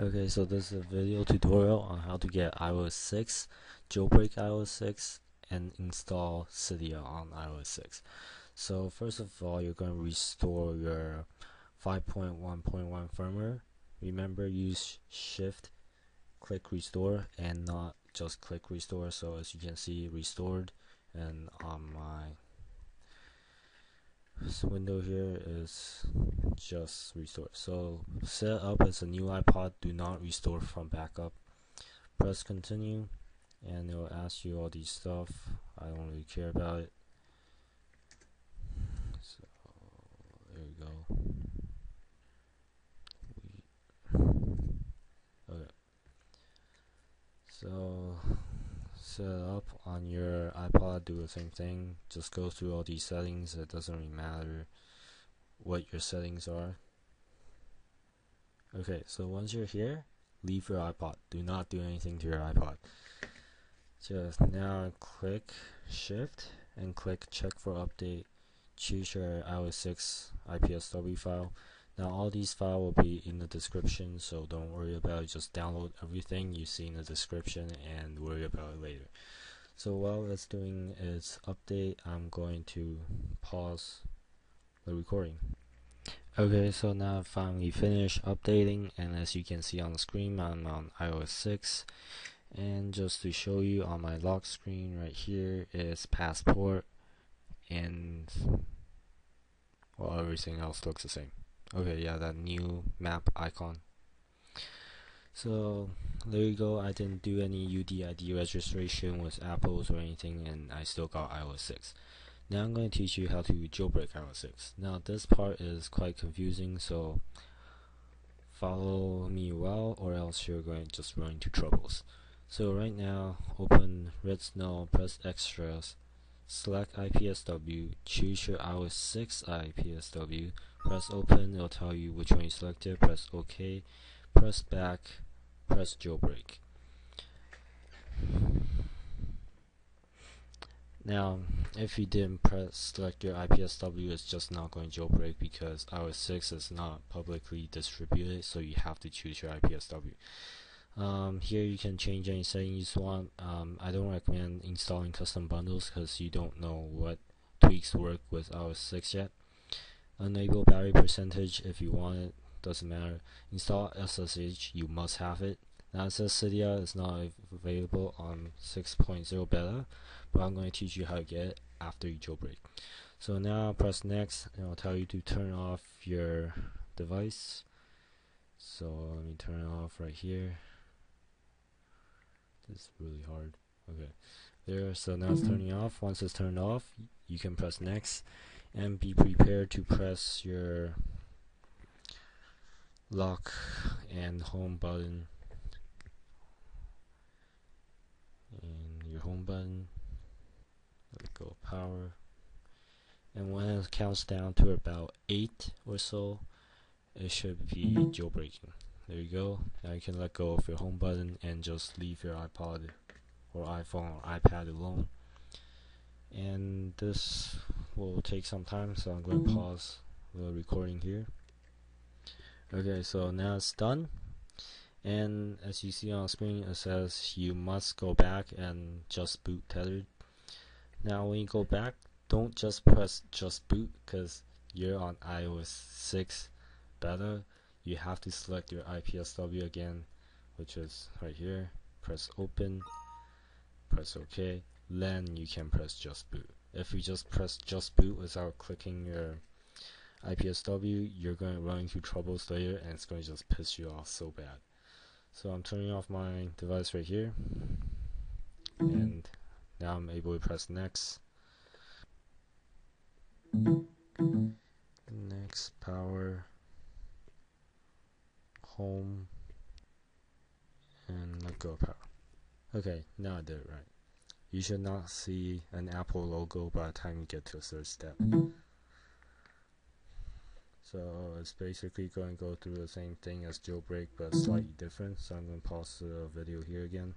Okay, so this is a video tutorial on how to get iOS 6, jailbreak iOS 6, and install Cydia on iOS 6. So first of all, you're going to restore your 5.1.1 firmware. Remember, use shift, click restore, and not just click restore. So as you can see, restored, and on my this window here is just restore. So set up as a new iPod, do not restore from backup. Press continue and it will ask you all these stuff. I don't really care about it. So there we go. Okay. So set it up on your iPod, do the same thing, just go through all these settings. It doesn't really matter what your settings are. Okay, so once you're here, leave your iPod, do not do anything to your iPod. Just now click shift and click check for update, choose your iOS 6 IPSW file. Now all these files will be in the description, so don't worry about it. Just download everything you see in the description and worry about it later. So while it's doing its update, I'm going to pause the recording. Okay, so now I finally finished updating, and as you can see on the screen, I'm on iOS 6. And just to show you, on my lock screen right here is Passport, and well, everything else looks the same. Okay, yeah, that new map icon. So there you go. I didn't do any UDID registration with Apple's or anything, and I still got iOS 6. Now I'm going to teach you how to jailbreak iOS 6. Now this part is quite confusing, so follow me well, or else you're going to just run into troubles. So right now, open redsn0w, press extras, select IPSW, choose your iOS 6 IPSW, press open, it'll tell you which one you selected, press OK, press back, press jailbreak. Now, if you didn't select your IPSW, it's just not going to jailbreak because iOS 6 is not publicly distributed, so you have to choose your IPSW. Here you can change any settings you want. I don't recommend installing custom bundles because you don't know what tweaks work with iOS 6 yet. Enable battery percentage if you want it, doesn't matter. Install SSH, you must have it. Now it says Cydia is not available on 6.0 beta, but I'm going to teach you how to get it after you jailbreak. So now press next and it will tell you to turn off your device. So let me turn it off right here. It's really hard. Okay, there. So now it's turning off. Once it's turned off, you can press next, and be prepared to press your lock and home button. And your home button. Let go of power. And when it counts down to about 8 or so, it should be jailbreaking. There you go. Now you can let go of your home button and just leave your iPod or iPhone or iPad alone. And this will take some time, so I'm going to pause the recording here. Okay, so now it's done, and as you see on the screen, it says you must go back and just boot tethered. Now when you go back, don't just press just boot because you're on iOS 6 beta. You have to select your IPSW again, which is right here. Press open, press OK, then you can press just boot. If you just press just boot without clicking your IPSW, you're going to run into troubles later, and it's going to just piss you off so bad. So I'm turning off my device right here, and now I'm able to press next, next, power, home, and let go of power. Okay, now I did it right. You should not see an Apple logo by the time you get to the third step. So it's basically going to go through the same thing as jailbreak, but slightly different. So I'm going to pause the video here again.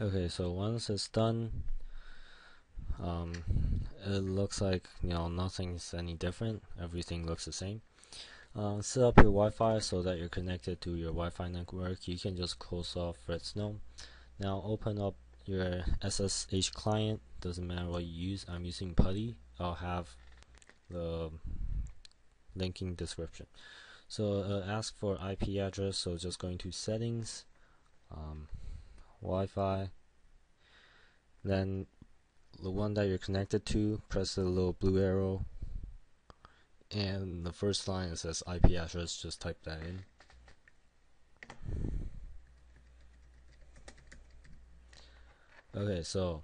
Okay, so once it's done, it looks like, you know, nothing's any different. Everything looks the same. Set up your Wi-Fi so that you're connected to your Wi-Fi network. You can just close off redsn0w. Now open up your SSH client. Doesn't matter what you use. I'm using putty. I'll have the linking description. So ask for IP address. So just going to settings, Wi-Fi. Then the one that you're connected to, press the little blue arrow, and the first line it says IP address, just type that in. Okay, so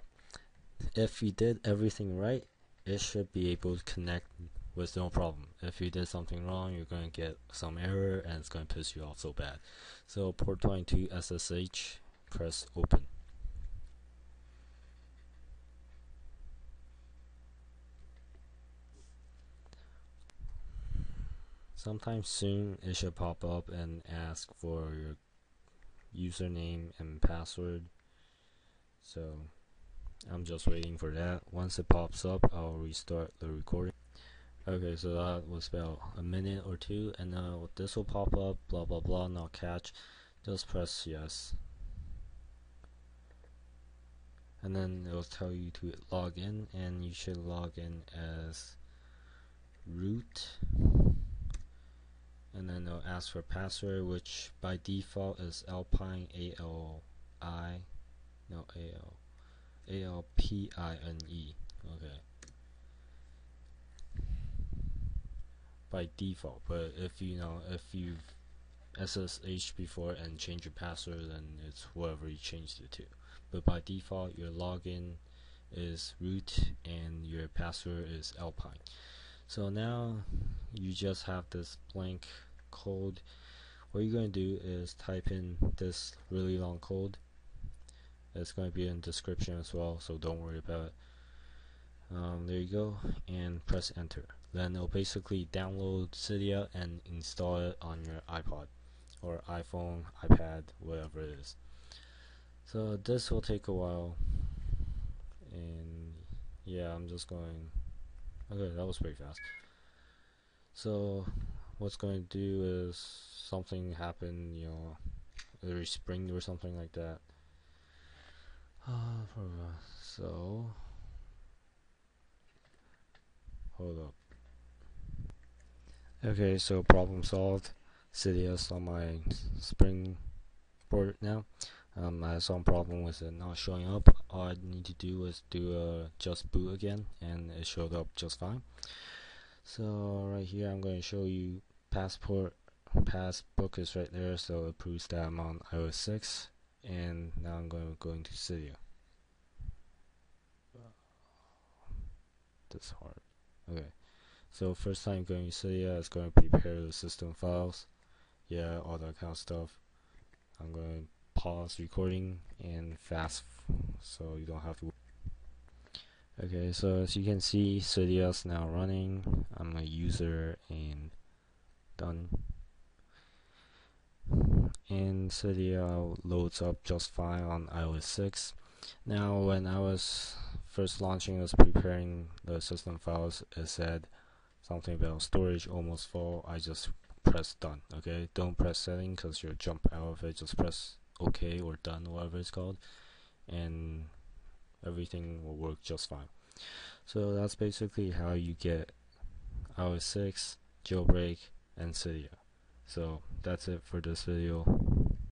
if you did everything right, it should be able to connect with no problem. If you did something wrong, you're going to get some error and it's going to piss you off so bad. So port 22 SSH, press open. Sometime soon it should pop up and ask for your username and password. So I'm just waiting for that. Once it pops up, I'll restart the recording. Okay, so that was about a minute or two, and now this will pop up, blah blah blah, not catch. Just press yes, and then it'll tell you to log in, and you should log in as root. And then they'll ask for password, which by default is Alpine, A L P I N E. Okay. By default, but if you know, if you've SSH before and change your password, then it's whatever you changed it to. But by default, your login is root and your password is Alpine. So now you just have this blank code. What you're going to do is type in this really long code. It's going to be in the description as well, so don't worry about it. There you go, and press enter. Then it'll basically download Cydia and install it on your iPod or iPhone, iPad, whatever it is. So this will take a while, and yeah, I'm just going. Okay, that was pretty fast. So what's going to do is something happened, you know, it respringed or something like that. So hold up. Okay, so problem solved. Cydia's on my Springboard now. I had some problem with it not showing up. All I need to do was do a just boot again, and it showed up just fine. So right here I'm going to show you Passbook is right there, so it proves that I'm on iOS 6. And now I'm going to go into Cydia. That's hard. Okay, so first time going to Cydia, it's going to prepare the system files, yeah, all that kind of stuff. I'm going to pause recording and fast so you don't have to. Okay, so as you can see, Cydia's now running. I'm a user and done, and Cydia loads up just fine on iOS 6. Now when I was first launching, I was preparing the system files, it said something about storage almost full. I just pressed done. Okay, don't press setting because you'll jump out of it. Just press OK or done, whatever it's called, and everything will work just fine. So that's basically how you get iOS 6, jailbreak, and Cydia. So that's it for this video.